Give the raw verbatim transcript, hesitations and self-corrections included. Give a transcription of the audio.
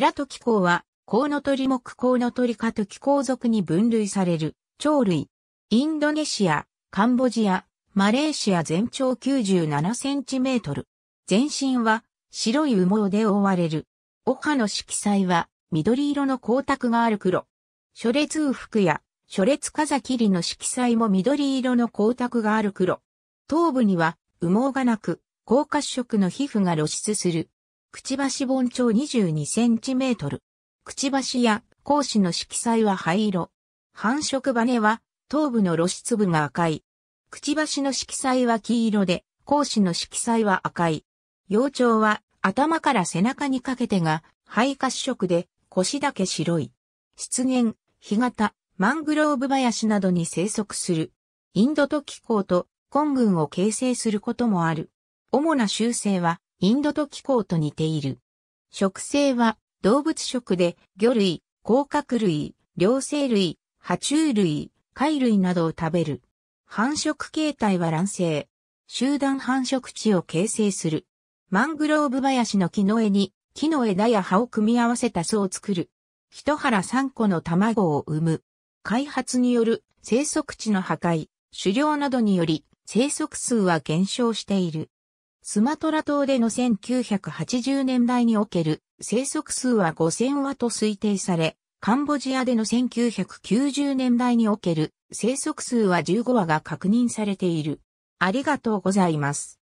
白砥鋼は、コウノトリ目コウノトリ科トキコウ属に分類される、鳥類。インドネシア、カンボジア、マレーシア全長きゅうじゅうななセンチメートル。全身は白い羽毛で覆われる。お歯の色彩は緑色の光沢がある黒。諸列羽服や諸列風切の色彩も緑色の光沢がある黒。頭部には羽毛がなく、高褐色の皮膚が露出する。くちばし盆長にじゅうにセンチメートル。くちばしや後肢の色彩は灰色。繁殖羽は頭部の露出部が赤い。くちばしの色彩は黄色で、後肢の色彩は赤い。幼鳥は頭から背中にかけてが灰褐色で腰だけ白い。湿原、干潟、マングローブ林などに生息する。インドトキコウと混群を形成することもある。主な習性はインドトキコウと似ている。食性は動物食で魚類、甲殻類、両生類、爬虫類、貝類などを食べる。繁殖形態は卵生。集団繁殖地を形成する。マングローブ林の木の絵に木の枝や葉を組み合わせた巣を作る。一腹さんこの卵を産む。開発による生息地の破壊、狩猟などにより生息数は減少している。スマトラ島でのせんきゅうひゃくはちじゅうねんだいにおける生息数はごせんわと推定され、カンボジアでのせんきゅうひゃくきゅうじゅうねんだいにおける生息数はじゅうごわが確認されている。ありがとうございます。